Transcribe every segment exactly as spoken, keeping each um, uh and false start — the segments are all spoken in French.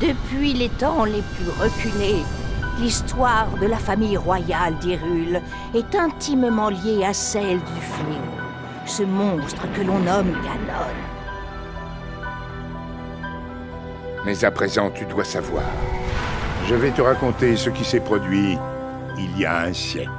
Depuis les temps les plus reculés, l'histoire de la famille royale d'Hyrule est intimement liée à celle du fléau, ce monstre que l'on nomme Ganon. Mais à présent, tu dois savoir. Je vais te raconter ce qui s'est produit il y a un siècle.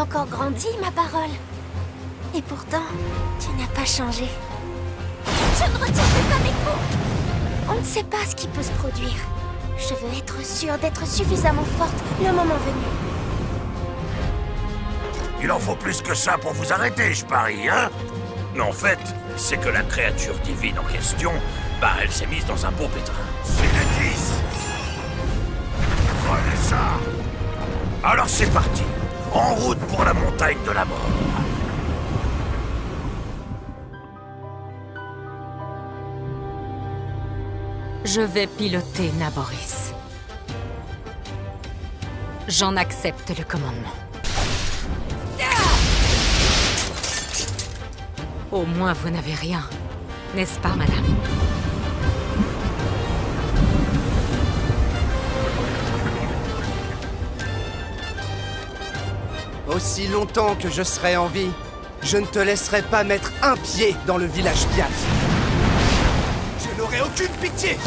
Encore grandi, ma parole. Et pourtant, tu n'as pas changé. Je ne retiens plus pas mes coups. On ne sait pas ce qui peut se produire. Je veux être sûre d'être suffisamment forte le moment venu. Il en faut plus que ça pour vous arrêter, je parie, hein? Mais en fait, c'est que la créature divine en question, bah, elle s'est mise dans un beau pétrin. C'est le dix. Prenez ça. Alors c'est parti. En route pour la montagne de la mort. Je vais piloter Naboris. J'en accepte le commandement. Au moins vous n'avez rien, n'est-ce pas, madame? Aussi longtemps que je serai en vie, je ne te laisserai pas mettre un pied dans le village Piaf. Je n'aurai aucune pitié.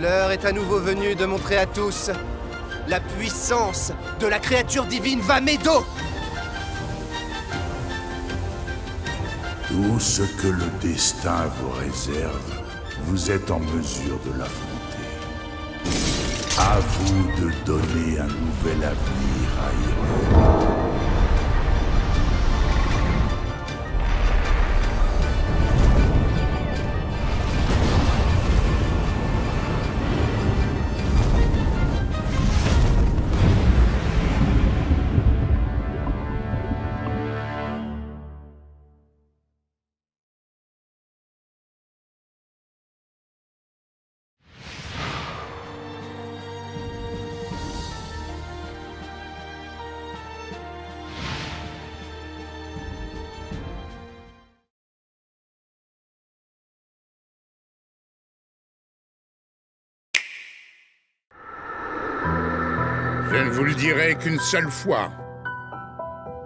L'heure est à nouveau venue de montrer à tous la puissance de la créature divine Vamedo. Tout ce que le destin vous réserve, vous êtes en mesure de l'affronter. À vous de donner un nouvel avenir à Hyrule. Je ne vous le dirai qu'une seule fois.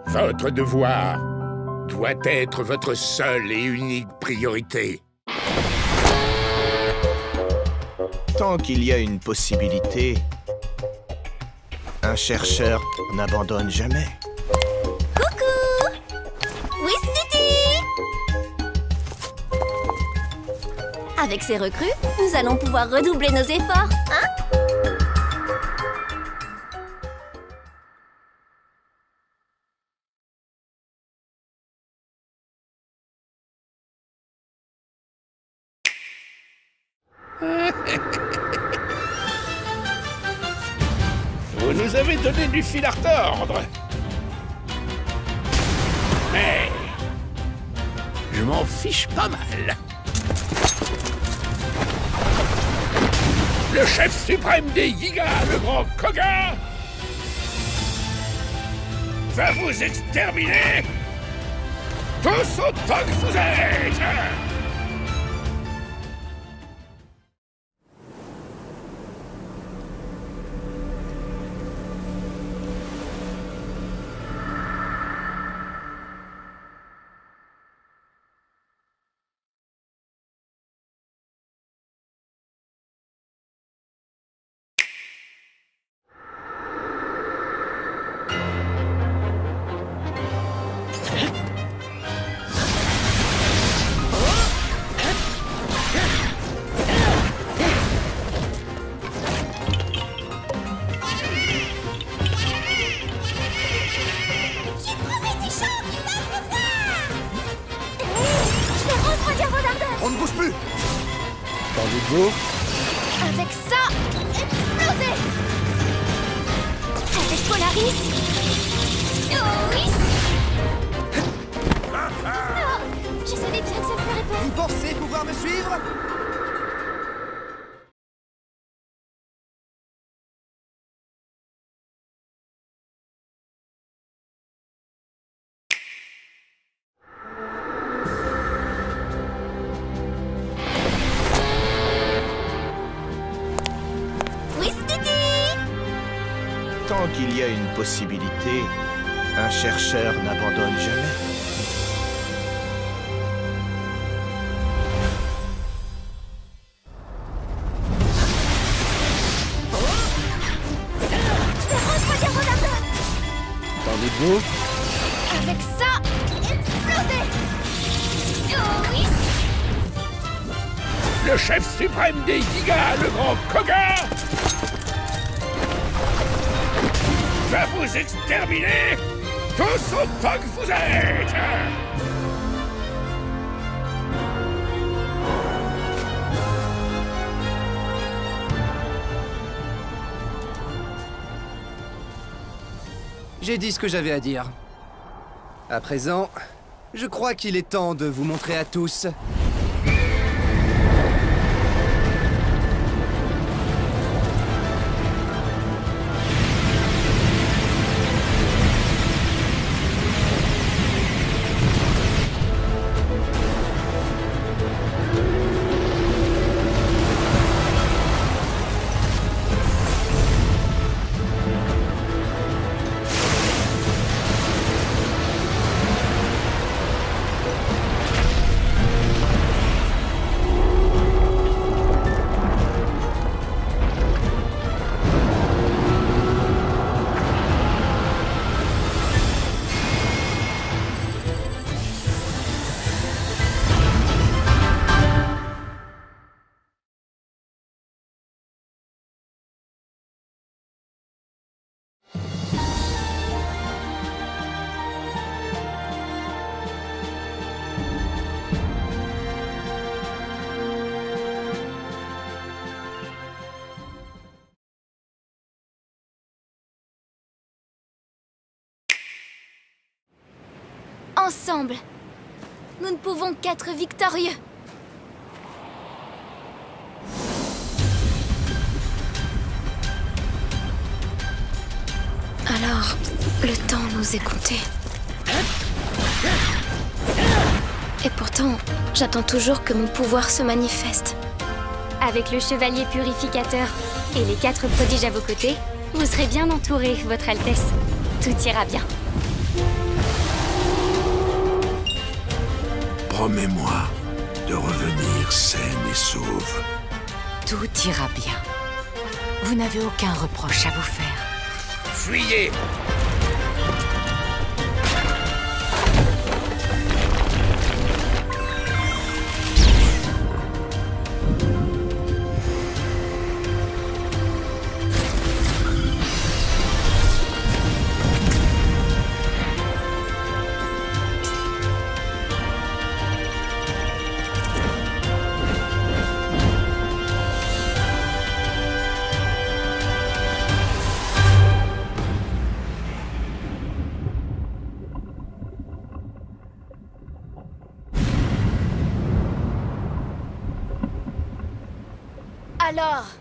Votre devoir doit être votre seule et unique priorité. Tant qu'il y a une possibilité, un chercheur n'abandonne jamais. Coucou! Oui, Snitty! Avec ces recrues, nous allons pouvoir redoubler nos efforts, hein? Vous nous avez donné du fil à retordre. Mais... je m'en fiche pas mal. Le chef suprême des Yigas, le grand Koga, va vous exterminer tous autant que vous êtes. Avec ça, exploser! Avec Polaris! Doris! Oh, je savais bien que ça me ferait peur! Vous pensez pouvoir me suivre? Tant qu'il y a une possibilité, un chercheur n'abandonne jamais. Le chef suprême des Yigas, le grand Koga, va vous exterminer tous autant que vous êtes. J'ai dit ce que j'avais à dire. À présent, je crois qu'il est temps de vous montrer à tous... Ensemble, nous ne pouvons qu'être victorieux. Alors, le temps nous est compté. Et pourtant, j'attends toujours que mon pouvoir se manifeste. Avec le Chevalier Purificateur et les quatre prodiges à vos côtés, vous serez bien entourés, Votre Altesse. Tout ira bien. Promets-moi de revenir saine et sauve. Tout ira bien. Vous n'avez aucun reproche à vous faire. Fuyez! alors?